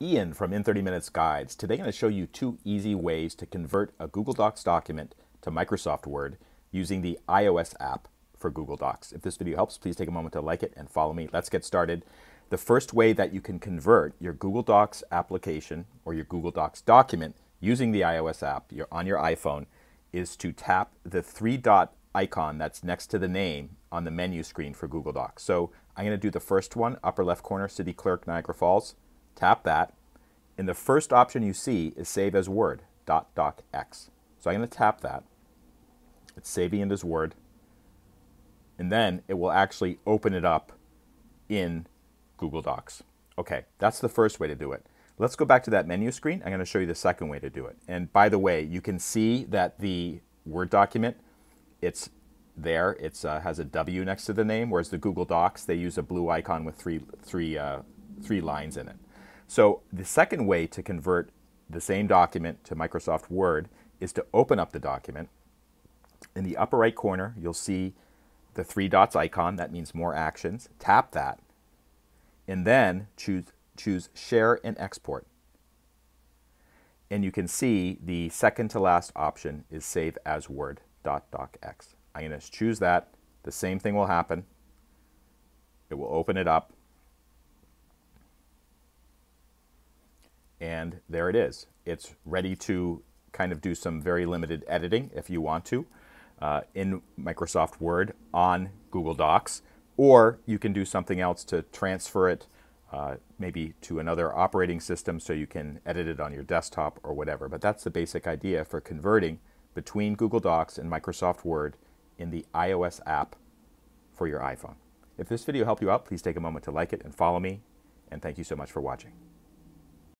Ian from In 30 Minutes Guides. Today I'm going to show you two easy ways to convert a Google Docs document to Microsoft Word using the iOS app for Google Docs. If this video helps, please take a moment to like it and follow me. Let's get started. The first way that you can convert your Google Docs application or your Google Docs document using the iOS app on your iPhone is to tap the three-dot icon that's next to the name on the menu screen for Google Docs. So I'm going to do the first one, upper left corner, City Clerk, Niagara Falls. Tap that, and the first option you see is Save as Word, .docx. So I'm going to tap that. It's saving it as Word, and then it will actually open it up in Google Docs. Okay, that's the first way to do it. Let's go back to that menu screen. I'm going to show you the second way to do it. And by the way, you can see that the Word document, it's there. It has a W next to the name, whereas the Google Docs, they use a blue icon with three lines in it. So the second way to convert the same document to Microsoft Word is to open up the document. In the upper right corner, you'll see the three dots icon. That means more actions. Tap that, and then choose Share and Export. And you can see the second to last option is Save as Word, .docx. I'm going to choose that. The same thing will happen. It will open it up. And there it is. It's ready to kind of do some very limited editing if you want to in Microsoft Word on Google Docs, or you can do something else to transfer it maybe to another operating system so you can edit it on your desktop or whatever. But that's the basic idea for converting between Google Docs and Microsoft Word in the iOS app for your iPhone. If this video helped you out, please take a moment to like it and follow me. And thank you so much for watching.